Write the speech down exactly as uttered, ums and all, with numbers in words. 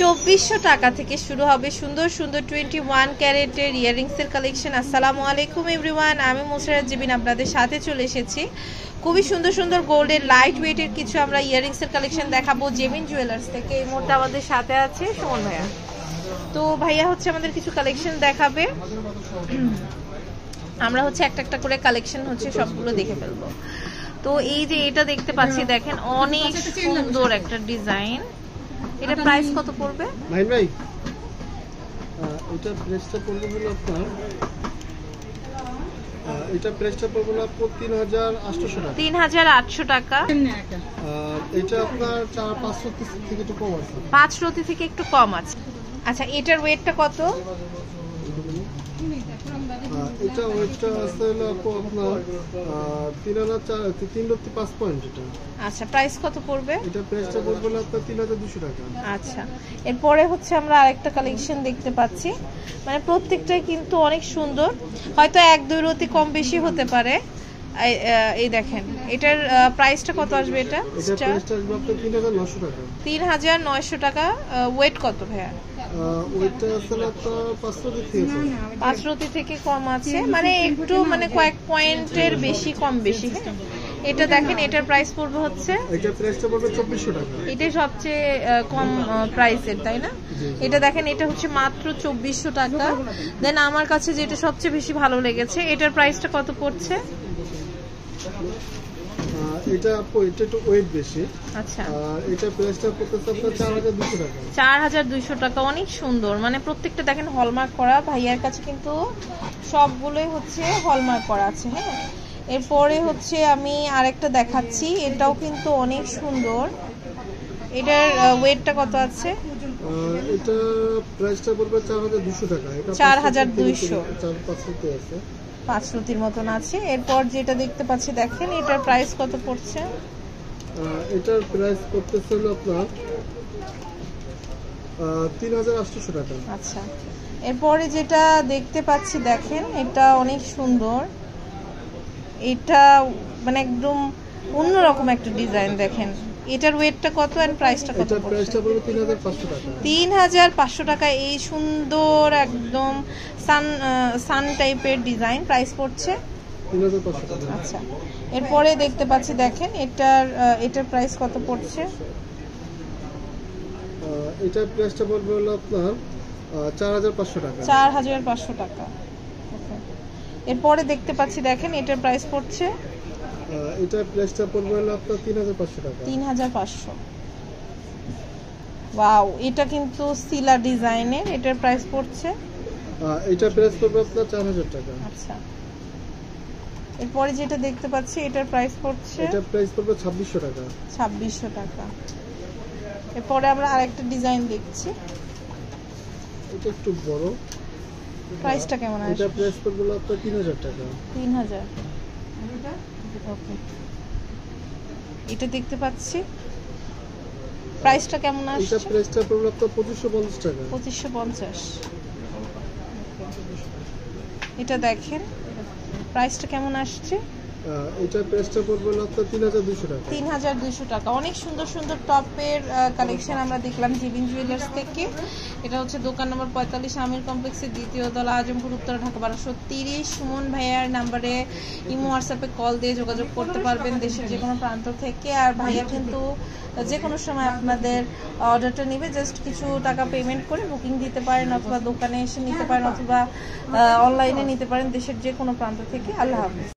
চব্বিশশো টাকা থেকে শুরু হবে সুন্দর সুন্দর টোয়েন্টি ওয়ান ক্যারেটের ইয়াররিংসের কালেকশন। আসসালামু আলাইকুম এভরিওয়ান, আমি মুসাররাত জাবিন আপনাদের সাথে চলে এসেছি। খুবই সুন্দর সুন্দর গোল্ডের লাইট ওয়েটের কিছু আমরা ইয়াররিংসের কালেকশন দেখাবো জাবিন জুয়েলার্স থেকে। এই মোটা আমাদের সাথে আছে সুমন ভাইয়া, তো ভাইয়া হচ্ছে আমাদের কিছু কালেকশন দেখাবে, আমরা হচ্ছে একটা একটা করে কালেকশন হচ্ছে সবগুলো দেখে ফেলবো। তো এই যে এটা দেখতে পাচ্ছি, দেখেন অনেক সুন্দর একটা ডিজাইন। এটা প্রাইস কত পড়বে ভাই? ভাই এটা প্রাইসটা পড়বে হলো আপনার, এটা প্রাইসটা পড়বে হলো তিন হাজার আটশো টাকা। তিন হাজার আটশো টাকা। এটা আপনার চার পাঁচশো থেকে একটু কম আছে। পাঁচশো থেকে একটু কম আছে। আচ্ছা, এটার ওয়েটটা কত? এটা ওয়েটটা আছে হলো আপনার তিন হাজার চারশো পাঁচ পয়েন্ট। এটা আচ্ছা, প্রাইস কত পড়বে? এটা প্রাইসটা পড়বে হলো আপনার তিন হাজার দুইশো টাকা। আচ্ছা, এরপরে হচ্ছে আমরা আরেকটা কালেকশন দেখতে পাচ্ছি, মানে প্রত্যেকটাই কিন্তু অনেক সুন্দর, হয়তো এক দুই রতি কম বেশি হতে পারে। এই দেখেন এটার প্রাইসটা কত আসবে? এটা এটা প্রাইসটা আসবে আপনার তিন হাজার নয়শো টাকা। তিন হাজার নয়শো টাকা। ওয়েট কত ভাইয়া? ওয়েটটা আসলে তো পাঁচশো থেকে পাঁচশো থেকে কম আছে, মানে একটু মানে কয়েক পয়েন্টের বেশি কম বেশি। এটা দেখেন এটার প্রাইস পড়বে হচ্ছে, এটা প্রাইসটা পড়বে চব্বিশশো টাকা। এটা সবচেয়ে কম প্রাইসের, তাই না? এটা দেখেন এটা হচ্ছে মাত্র চব্বিশশো টাকা। দেন আমার কাছে যেটা সবচেয়ে বেশি ভালো লেগেছে, এটার প্রাইসটা কত পড়ছে? এটা এটা তো ওয়েট বেশি। আচ্ছা, আর এটা প্রাইসটা কত? চার হাজার দুইশো টাকা। চার হাজার দুইশো টাকা। অনেক সুন্দর, মানে প্রত্যেকটা দেখেন হলমার্ক করা। ভাইয়ার কাছে কিন্তু সবগুলোই হচ্ছে হলমার্ক করা আছে। হ্যাঁ, এরপরে হচ্ছে আমি আরেকটা দেখাচ্ছি, এটাও কিন্তু অনেক সুন্দর। এটার ওয়েটটা কত আছে? এটা প্রাইসটা পড়বে চার হাজার দুইশো টাকা। এটা চার হাজার দুইশো। চার পাঁচশো তে আছে, পাঁচ রুটির মতন আছে। এরপর যেটা দেখতে পাচ্ছি দেখেন এটার প্রাইস কত পড়ছে? এটার প্রাইস পড়তেছে হলো আপনার তিন হাজার আটশো টাকা। আচ্ছা, এরপরে যেটা দেখতে পাচ্ছি দেখেন এটা অনেক সুন্দর, এটা মানে একদম অন্যরকম একটা ডিজাইন। দেখেন এটার ওয়েটটা কত এন্ড প্রাইসটা কত? এটার প্রাইসটা হলো তিন হাজার পাঁচশো টাকা। তিন হাজার পাঁচশো টাকা। এই সুন্দর একদম সান সান টাইপের ডিজাইন, প্রাইস পড়ছে তিন হাজার পাঁচশো টাকা। আচ্ছা, এরপরে দেখতে পাচ্ছি দেখেন এটার এটার প্রাইস কত পড়ছে? এটার প্রাইসটা বলবো হলো আপনার চার হাজার পাঁচশো টাকা। চার হাজার পাঁচশো টাকা। এরপরে দেখতে পাচ্ছি দেখেন এটার প্রাইস পড়ছে, এটা প্রাইসটা পড়বে হলো আপনার তিন হাজার পাঁচশো টাকা। তিন হাজার পাঁচশো। ওয়াও, এটা কিন্তু সিলা ডিজাইনের। এটার প্রাইস পড়ছে, এটা প্রাইস পড়বে আপনার চার হাজার টাকা। আচ্ছা, এরপরে যেটা দেখতে পাচ্ছি এটার প্রাইস পড়ছে, এটা প্রাইস পড়বে ছাব্বিশশো টাকা। ছাব্বিশশো টাকা। এরপরে আমরা আরেকটা ডিজাইন দেখছি, এটা একটু বড়। প্রাইসটা কেমন আছে? এটা প্রাইস পড়বে হলো আপনার তিন হাজার টাকা। তিন হাজার। এটা ওকে, এটা দেখতে পাচ্ছি। প্রাইসটা কেমন আসছে? এটা প্রাইসটা পড়লো আপনার পঁচিশশো পঞ্চাশ টাকা। পঁচিশশো পঞ্চাশ। এটা দেখেন প্রাইসটা কেমন আসছে? এটা প্রাইসটা পড়লো আপনার তিন হাজার দুইশো টাকা। তিন হাজার দুইশো টাকা। অনেক সুন্দর সুন্দর টপের কালেকশন আমরা দেখলাম জাবিন জুয়েলার্স থেকে। এটা হচ্ছে দোকান নম্বর পঁয়তাল্লিশ, আমির কমপ্লেক্সের দ্বিতীয় তলা, আজমপুর উত্তরা, ঢাকা বারোশো তিরিশ। সুমন ভাইয়ার নাম্বারে ইমো হোয়াটসঅ্যাপে কল দিয়ে যোগাযোগ করতে পারবেন দেশের যে কোনো প্রান্ত থেকে। আর ভাইয়া কিন্তু যে কোনো সময় আপনাদের অর্ডারটা নেবে, জাস্ট কিছু টাকা পেমেন্ট করে বুকিং দিতে পারেন, অথবা দোকানে এসে নিতে পারেন, অথবা অনলাইনে নিতে পারেন দেশের যে কোনো প্রান্ত থেকে। আল্লাহ হাফেজ।